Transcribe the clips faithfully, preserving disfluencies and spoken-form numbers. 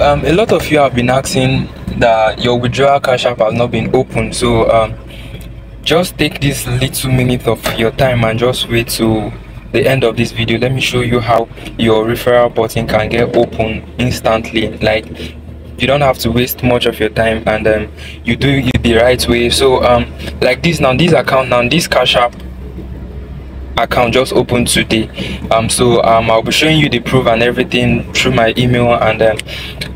Um, a lot of you have been asking that your withdrawal cash app has not been opened, so um, just take this little minute of your time and just wait to the end of this video. Let me show you how your referral button can get open instantly. Like, you don't have to waste much of your time, and um, you do it the right way. So um like this now, this account now, this Cash App account just opened today. Um so um I'll be showing you the proof and everything through my email, and um,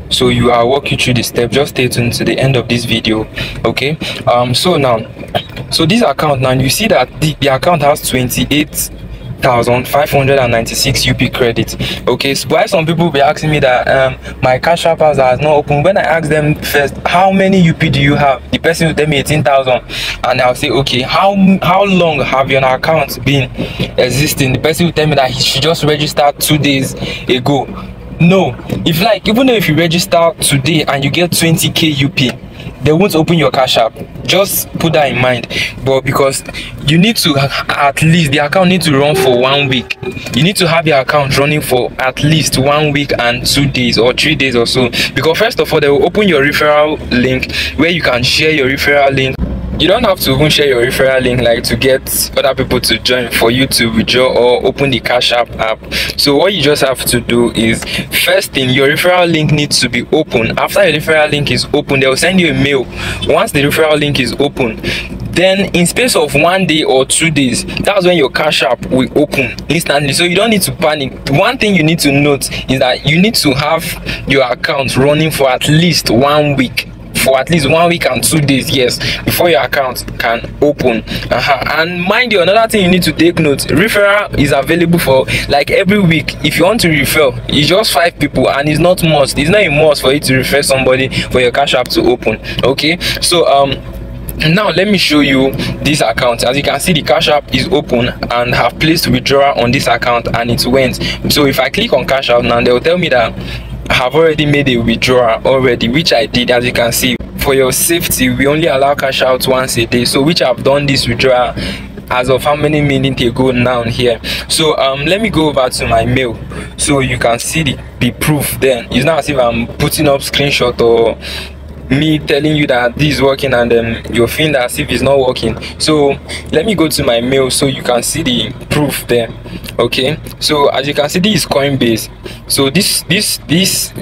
so you I'll walk you through the step. Just stay tuned to the end of this video, okay? Um so now, so this account now, you see that the, the account has twenty-eight thousand five hundred ninety-six U P credits. Okay, so why some people be asking me that um my cash app has not opened? When I ask them first, how many U P do you have, the person will tell me eighteen thousand, and I'll say, okay, how how long have your account been existing? The person will tell me that he should just register two days ago. No, if like even though if you register today and you get twenty K U P, they won't open your cash app. Just put that in mind. But because you need to, at least the account needs to run for one week, you need to have your account running for at least one week and two days or three days or so. Because first of all, they will open your referral link where you can share your referral link. You don't have to even share your referral link like to get other people to join for you to withdraw or open the Cash App app. So what you just have to do is, first thing, your referral link needs to be open. After your referral link is open, they will send you a mail. Once the referral link is open, then in space of one day or two days, that's when your Cash App will open instantly. So you don't need to panic. One thing you need to note is that you need to have your account running for at least one week for at least one week and two days, yes, before your account can open. Uh-huh. And mind you, another thing you need to take note, referral is available for like every week. If you want to refer, it's just five people, and it's not must it's not a must for you to refer somebody for your cash app to open, okay? So um now let me show you this account. As you can see, the cash app is open and have placed withdrawal on this account, and it went. So if I click on cash app now, they will tell me that I have already made a withdrawal already, which I did. As you can see, for your safety, we only allow cash out once a day, so which I've done this withdrawal as of how many minutes ago now here. So um let me go over to my mail so you can see the, the proof. Then it's not as if I'm putting up screenshot or me telling you that this is working and then um, you're feeling as if it's not working. So let me go to my mail so you can see the proof there, okay? So as you can see, this is Coinbase. So this this this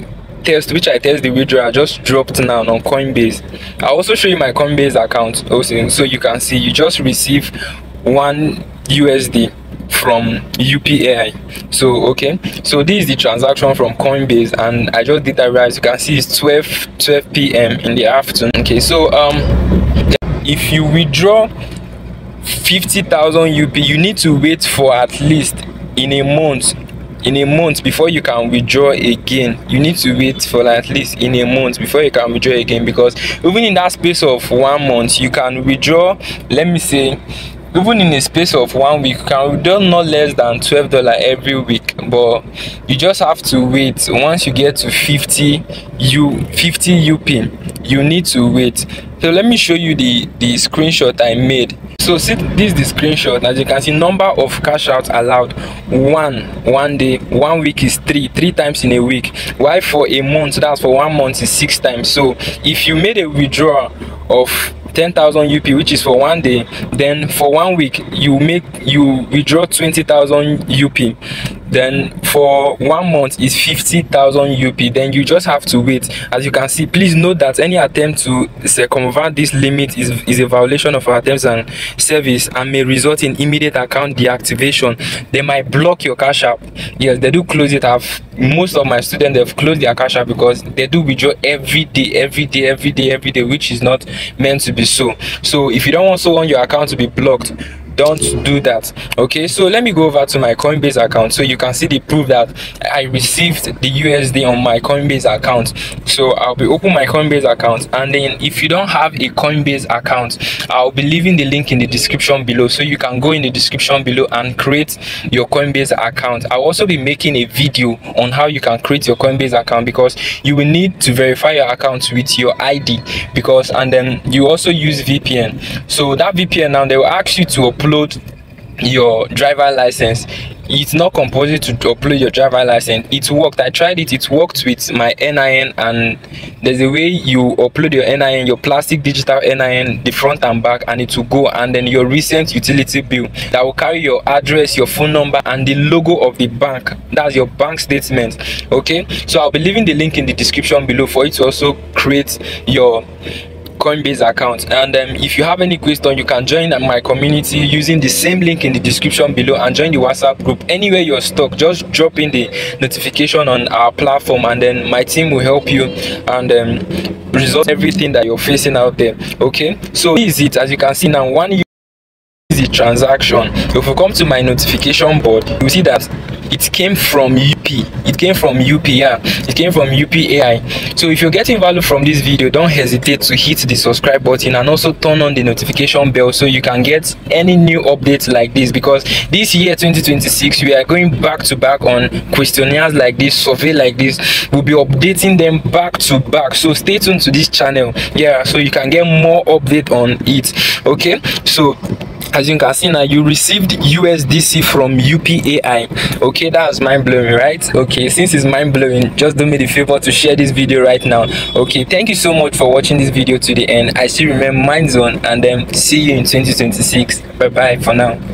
test which I test the withdrawal just dropped now on Coinbase. I'll also show you my Coinbase account also, so you can see you just receive one U S D from Yupp A I. So okay, so this is the transaction from Coinbase, and I just did that right. As you can see, it's twelve p m in the afternoon. Okay, so um if you withdraw fifty thousand U P, you need to wait for at least in a month in a month before you can withdraw again. You need to wait for like at least in a month before you can withdraw again, because even in that space of one month, you can withdraw, let me say, even in a space of one week, you can withdraw not less than twelve dollars every week. But you just have to wait. Once you get to fifty U P, you need to wait. So let me show you the the screenshot I made. So see, this is the screenshot. As you can see, number of cash outs allowed, one one day, one week is three three times in a week, while for a month, that's for one month is six times. So if you made a withdrawal of ten thousand U P, which is for one day, then for one week you make you withdraw twenty thousand U P, then for one month is fifty thousand U P. Then you just have to wait. As you can see, please note that any attempt to circumvent this limit is, is a violation of our terms and service and may result in immediate account deactivation. They might block your cash app. Yes, they do close it. I've most of my students have closed their cash app because they do withdraw every day, every day, every day, every day, which is not meant to be so. So if you don't also want your account to be blocked, don't do that, okay? So let me go over to my Coinbase account so you can see the proof that I received the U S D on my Coinbase account. So I'll be open my Coinbase account, and then if you don't have a Coinbase account, I'll be leaving the link in the description below, so you can go in the description below and create your Coinbase account. I'll also be making a video on how you can create your Coinbase account, because you will need to verify your account with your I D, because and then you also use V P N. So that V P N now, they will ask you to apply upload your driver license, it's not compulsory to upload your driver license. It worked. I tried it. It worked with my N I N, and there's a way you upload your N I N, your plastic digital N I N, the front and back, and it will go, and then your recent utility bill that will carry your address, your phone number, and the logo of the bank. That's your bank statement. Okay, so I'll be leaving the link in the description below for you to also create your Coinbase account. And um, if you have any question, you can join my community using the same link in the description below, and join the WhatsApp group. Anywhere you're stuck, just drop in the notification on our platform, and then my team will help you and um, resolve everything that you're facing out there. Okay, so this is it. As you can see now, one easy transaction. If you come to my notification board, you see that it came from Yupp. It came from Yupp A I. It came from Yupp A I. So if you're getting value from this video, don't hesitate to hit the subscribe button and also turn on the notification bell so you can get any new updates like this, because this year twenty twenty-six, we are going back to back on questionnaires like this, survey like this. We'll be updating them back to back. So stay tuned to this channel. Yeah, so you can get more update on it. Okay, so as you can see now, you received U S D C from Yupp A I. Okay, that's mind-blowing, right? Okay, since it's mind-blowing, just do me the favor to share this video right now. Okay, thank you so much for watching this video to the end. I still remain mind zone, and then see you in twenty twenty-six. Bye bye for now.